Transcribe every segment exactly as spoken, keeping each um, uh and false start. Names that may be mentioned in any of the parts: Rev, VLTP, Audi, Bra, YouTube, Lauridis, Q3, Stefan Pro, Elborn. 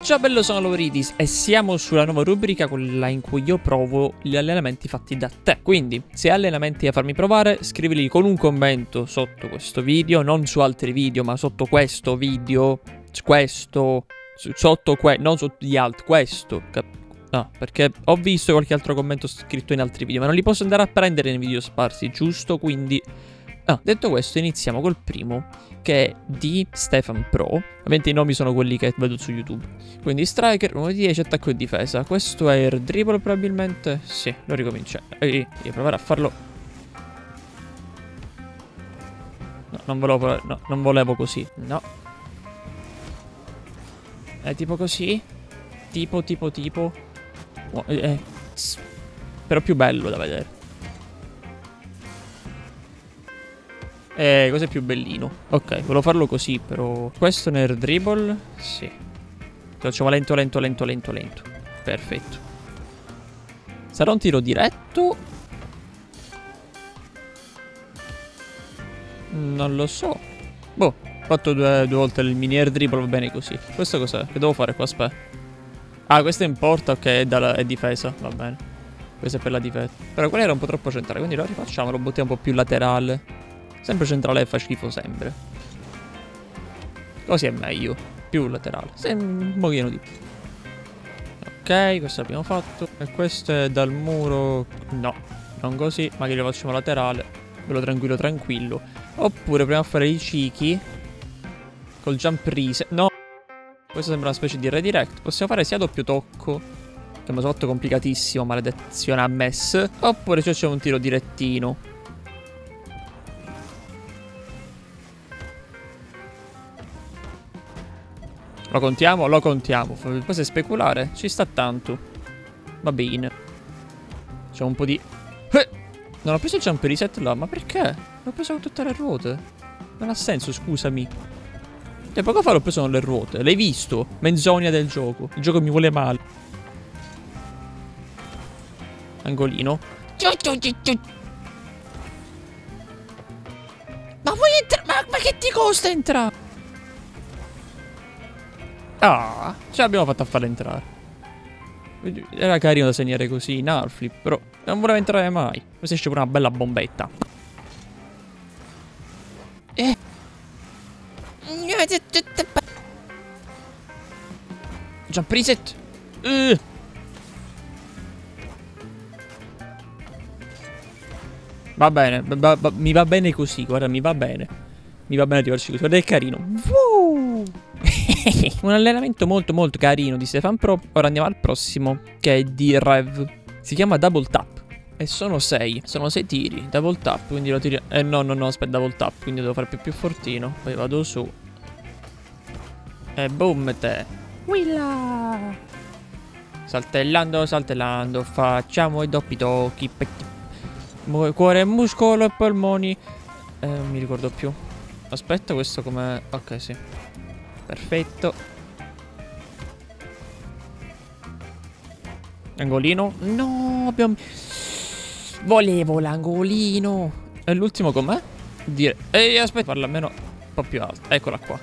Ciao bello, sono Lauridis e siamo sulla nuova rubrica, quella in cui io provo gli allenamenti fatti da te. Quindi, se hai allenamenti da farmi provare, scrivili con un commento sotto questo video, non su altri video, ma sotto questo video, questo, sotto questo, non sotto gli altri, questo. No, perché ho visto qualche altro commento scritto in altri video, ma non li posso andare a prendere nei video sparsi, giusto? Quindi... Ah, detto questo, iniziamo col primo, che è di Stefan Pro. Ovviamente i nomi sono quelli che vedo su YouTube. Quindi striker, uno dieci, attacco e difesa. Questo è il dribble probabilmente. Sì, lo ricomincia. Ehi, devo provare a farlo. No, non volevo, no, non volevo così. No. È tipo così? Tipo, tipo, tipo. Oh, eh. Però più bello da vedere. Eh, cos'è più bellino? Ok, volevo farlo così, però... Questo nel dribble? Sì. Facciamo lento, lento, lento, lento, lento. Perfetto. Sarà un tiro diretto? Non lo so. Boh, ho fatto due, due volte il mini air dribble, va bene così. Questo cos'è? Che devo fare qua? Aspetta. Ah, questo è in porta, ok, è, dalla, è difesa, va bene. Questo è per la difesa. Però quello era un po' troppo centrale, quindi lo rifacciamo, lo buttiamo un po' più laterale. Sempre centrale fa schifo sempre. Così è meglio. Più laterale. Se un pochino di più. Ok, questo l'abbiamo fatto. E questo è dal muro. No, non così. Magari lo facciamo laterale. Quello tranquillo tranquillo. Oppure proviamo a fare i cheeky. Col jump rise. No. Questo sembra una specie di redirect. Possiamo fare sia doppio tocco. Che mi sono fatto complicatissimo. Maledizione a mess. Oppure cioè c'è un tiro direttino. Lo contiamo? Lo contiamo. Questo è speculare. Ci sta tanto. Va bene. C'è un po' di... Eh! Non ho preso il jump reset là. Ma perché? L'ho preso con tutte le ruote. Non ha senso, scusami. E poco fa l'ho preso con le ruote. L'hai visto? Menzogna del gioco. Il gioco mi vuole male. Angolino. Ma vuoi entrare? Ma, ma che ti costa entrare? Ah, ce l'abbiamo fatta a far entrare. Era carino da segnare così in half-flip, però non voleva entrare mai. Questa esce pure una bella bombetta. Eh. Jump reset. Uh. Va bene, va, va, mi va bene così, guarda, mi va bene. Mi va bene arrivarci così, guarda che carino. Uh. Un allenamento molto molto carino di Stefan Pro. Ora andiamo al prossimo, che è di Rev. Si chiama Double Tap. E sono sei. Sono sei tiri. Double Tap. Quindi lo tiro. Eh no no no, aspetta, Double Tap. Quindi devo fare più più fortino. Poi vado su. E boom te. Willa. Saltellando saltellando. Facciamo i doppi tocchi. Cuore, muscolo e polmoni. Eh, non mi ricordo più. Aspetta, questo come... Ok, sì. Perfetto. Angolino. No, abbiamo... Volevo l'angolino. E l'ultimo com'è? Dire... Ehi, aspetta. Parla almeno un po' più alto. Eccola qua.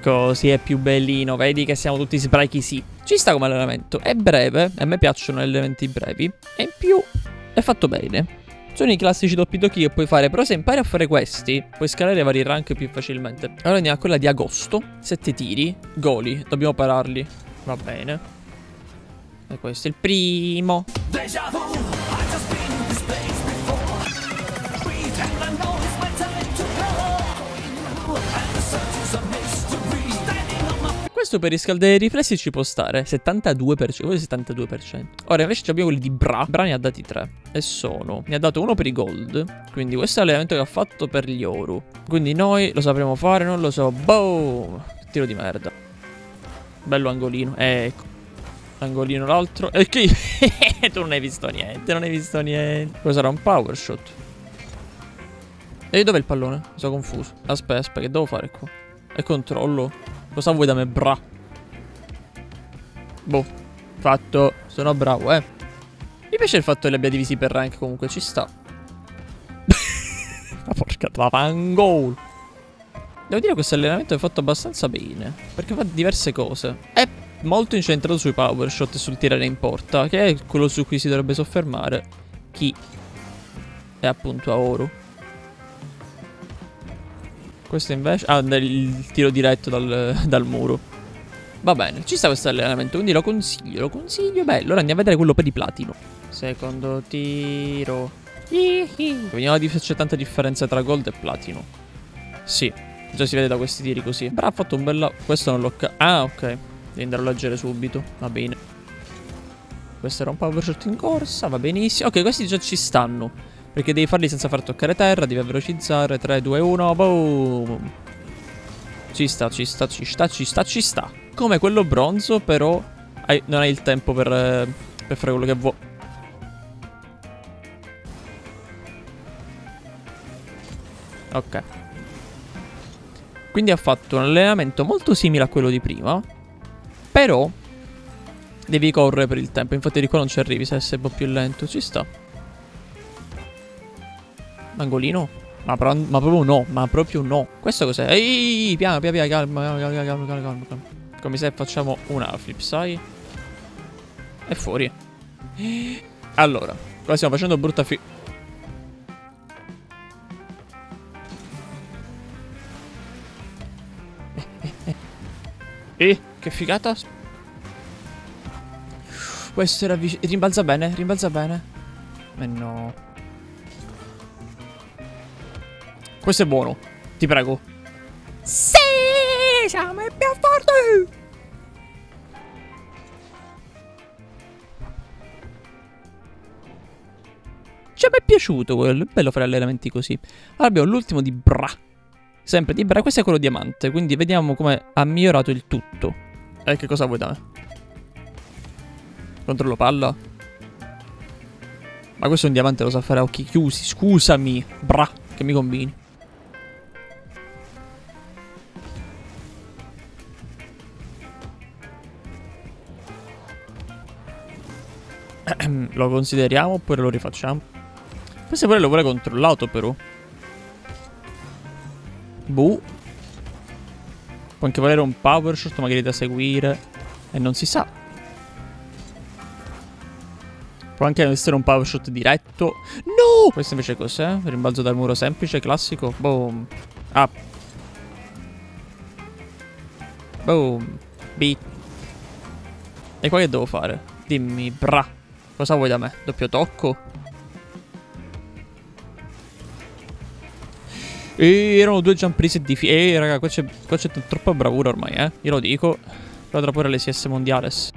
Così è più bellino. Vedi che siamo tutti sbraichi, sì. Ci sta come allenamento. È breve. A me piacciono gli allenamenti brevi. E in più è fatto bene. Sono i classici doppi tocchi che puoi fare, però se impari a fare questi, puoi scalare vari rank più facilmente. Allora andiamo a quella di agosto. Sette tiri, goli, dobbiamo pararli. Va bene. E questo è il primo. Questo per riscaldare i riflessi ci può stare. settantadue percento. settantadue percento. Ora invece abbiamo quelli di Bra. Bra ne ha dati tre. E sono. Ne ha dato uno per i gold. Quindi questo è l'allenamento che ha fatto per gli oro. Quindi noi lo sapremo fare. Non lo so. Boom. Tiro di merda. Bello angolino. Ecco. Angolino l'altro. E chi? Tu non hai visto niente. Non hai visto niente. Questo sarà un power shot. E dov'è il pallone? Mi sono confuso. Aspetta, aspetta. Che devo fare qua? E controllo. Cosa vuoi da me, Bra? Boh, fatto. Sono bravo, eh. Mi piace il fatto che li abbia divisi per rank, comunque ci sta. La porca tavangol. Devo dire che questo allenamento è fatto abbastanza bene, perché fa diverse cose. E molto incentrato sui power shot e sul tirare in porta, che è quello su cui si dovrebbe soffermare chi è appunto Aoru. Questo invece... ah, il tiro diretto dal, dal muro. Va bene, ci sta questo allenamento, quindi lo consiglio, lo consiglio. Beh, allora andiamo a vedere quello per i platino. Secondo tiro. Vediamo se c'è tanta differenza tra gold e platino. Sì, già si vede da questi tiri così. Bra ha fatto un bel... questo non l'ho... ah, ok. Devi andare a leggere subito, va bene. Questo era un power shot in corsa, va benissimo. Ok, questi già ci stanno, perché devi farli senza far toccare terra, devi velocizzare. Tre, due, uno, boom. Ci sta, ci sta, ci sta, ci sta, ci sta. Come quello bronzo, però hai, non hai il tempo per, eh, per fare quello che vuoi. Ok. Quindi ha fatto un allenamento molto simile a quello di prima, però devi correre per il tempo. Infatti di qua non ci arrivi, se sei un po' più lento. Ci sta. Angolino? Ma, pro ma proprio no, ma proprio no. Questo cos'è? Ehi, piano, piano, piano, calma, calma, calma, calma, calma, calma. Come se facciamo una flip, sai? E fuori. Allora, qua stiamo facendo brutta fi... Eh, eh, eh. eh che figata. Questo era vicino. Rimbalza bene, rimbalza bene. Eh no. Questo è buono, ti prego. Sì, siamo più forti. Ci è piaciuto quello, bello fare allenamenti così. Allora abbiamo l'ultimo di Bra. Sempre di Bra, questo è quello diamante, quindi vediamo come ha migliorato il tutto. E eh, che cosa vuoi da me? Controllo palla. Ma questo è un diamante, lo sa fare a occhi chiusi, scusami. Bra, che mi combini. Lo consideriamo oppure lo rifacciamo? Questo pure lo vuole controllato però. Buh. Può anche volere un power shot magari da seguire e non si sa. Può anche essere un power shot diretto. No! Questo invece cos'è? Rimbalzo dal muro semplice, classico. Boom. Up. Boom. Beat. E qua che devo fare? Dimmi, Bra. Cosa vuoi da me? Doppio tocco? E erano due jump rise di... Ehi raga, qua c'è troppa bravura ormai, eh. Io lo dico. Però tra pure le C S mondiales.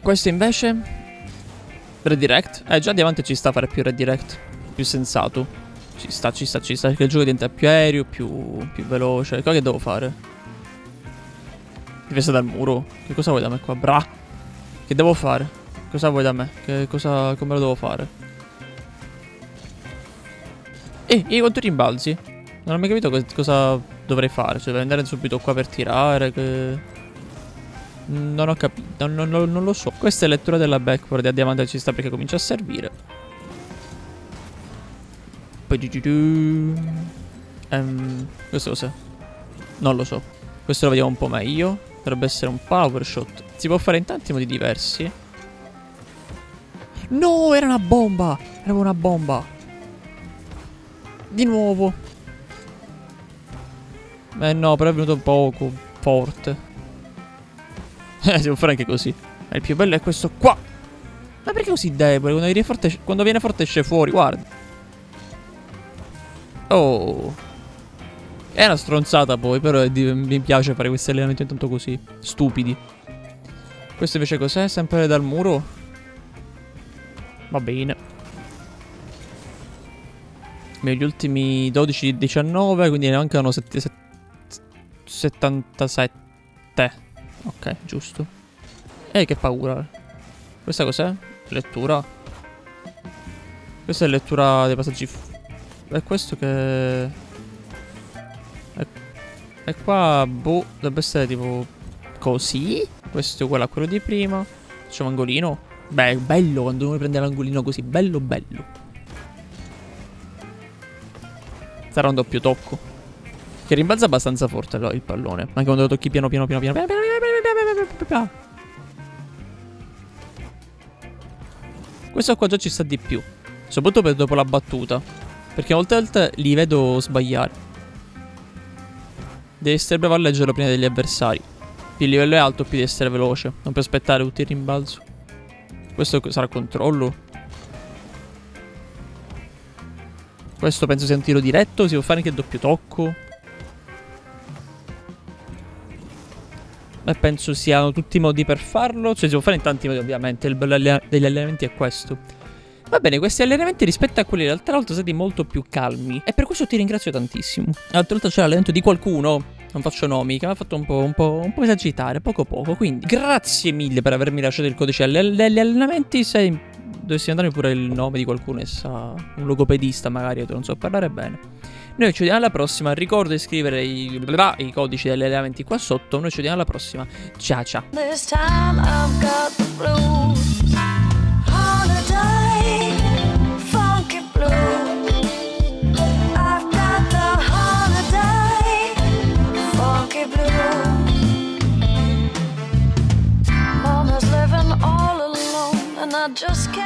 Questo invece redirect. Eh già davanti ci sta a fare più redirect, più sensato. Ci sta, ci sta, ci sta. Perché il gioco diventa più aereo, più, più veloce. Qua che devo fare? Difesa dal muro. Che cosa vuoi da me qua? Bra. Che devo fare? Cosa vuoi da me? Che cosa... come lo devo fare? Eh, io quanto rimbalzi? Non ho mai capito co cosa dovrei fare. Cioè, devo andare subito qua per tirare. Che... non ho capito. Non, non, non, non lo so. Questa è lettura della backward. A diamante ci sta perché comincia a servire. Um, questo cos'è? Non lo so. Questo lo vediamo un po' meglio. Dovrebbe essere un power shot. Si può fare in tanti modi diversi. No, era una bomba. Era una bomba. Di nuovo. Eh no, però è venuto un poco forte. Eh, si può fare anche così. Ma il più bello è questo qua. Ma perché così debole? Quando viene forte, quando viene forte esce fuori, guarda. Oh. È una stronzata poi, però mi piace fare questi allenamenti intanto così stupidi. Questo invece cos'è? Sempre dal muro? Va bene. Gli ultimi dodici diciannove, quindi ne mancano settantasette. Ok, giusto. Eh, che paura. Questa cos'è? Lettura. Questa è lettura dei passaggi. È questo che... e qua, boh, dovrebbe essere tipo così. Questo è uguale a quello di prima. Facciamo angolino. Beh, bello quando uno prende l'angolino così. Bello, bello. Sarà un doppio tocco. Che rimbalza abbastanza forte il pallone. Anche quando lo tocchi piano piano piano piano piano piano. Questo qua già ci sta di più, soprattutto per dopo la battuta, perché molte volte li vedo sbagliare. Devi stare bravo a leggerlo prima degli avversari. Più il livello è alto, più devi essere veloce. Non puoi aspettare tutti il rimbalzo. Questo sarà controllo. Questo penso sia un tiro diretto. Si può fare anche il doppio tocco. E penso siano tutti i modi per farlo. Cioè si può fare in tanti modi, ovviamente. Il bello degli allenamenti è questo. Va bene, questi allenamenti rispetto a quelli dell'altra volta sono stati molto più calmi. E per questo ti ringrazio tantissimo. L'altra volta c'era l'allenamento di qualcuno, non faccio nomi, che mi ha fatto un po', un, po', un po' esagitare, poco poco. Quindi grazie mille per avermi lasciato il codice degli allenamenti. Se dovessi andare pure il nome di qualcuno, sa, un logopedista magari, io non so parlare bene. Noi ci vediamo alla prossima. Ricordo di scrivere i, bla, i codici degli allenamenti qua sotto. Noi ci vediamo alla prossima. Ciao ciao. Just